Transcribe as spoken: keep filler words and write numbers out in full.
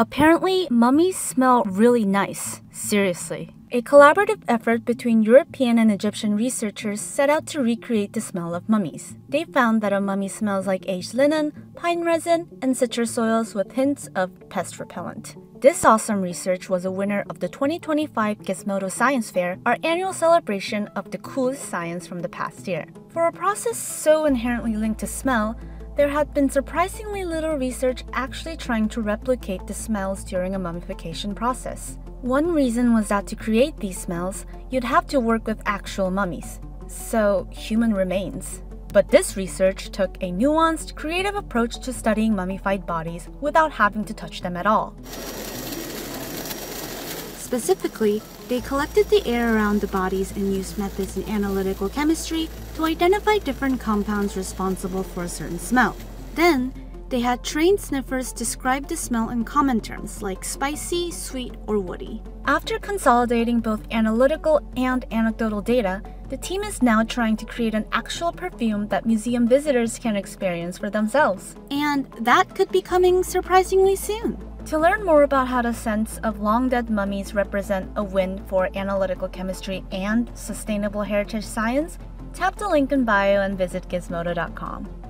Apparently, mummies smell really nice. Seriously. A collaborative effort between European and Egyptian researchers set out to recreate the smell of mummies. They found that a mummy smells like aged linen, pine resin, and citrus oils with hints of pest repellent. This awesome research was a winner of the twenty twenty-five Gizmodo Science Fair, our annual celebration of the coolest science from the past year. For a process so inherently linked to smell, there had been surprisingly little research actually trying to replicate the smells during a mummification process. One reason was that to create these smells, you'd have to work with actual mummies, so human remains. But this research took a nuanced, creative approach to studying mummified bodies without having to touch them at all. Specifically, they collected the air around the bodies and used methods in analytical chemistry to identify different compounds responsible for a certain smell. Then, they had trained sniffers describe the smell in common terms like spicy, sweet, or woody. After consolidating both analytical and anecdotal data, the team is now trying to create an actual perfume that museum visitors can experience for themselves. And that could be coming surprisingly soon. To learn more about how the scents of long-dead mummies represent a win for analytical chemistry and sustainable heritage science, tap the link in bio and visit gizmodo dot com.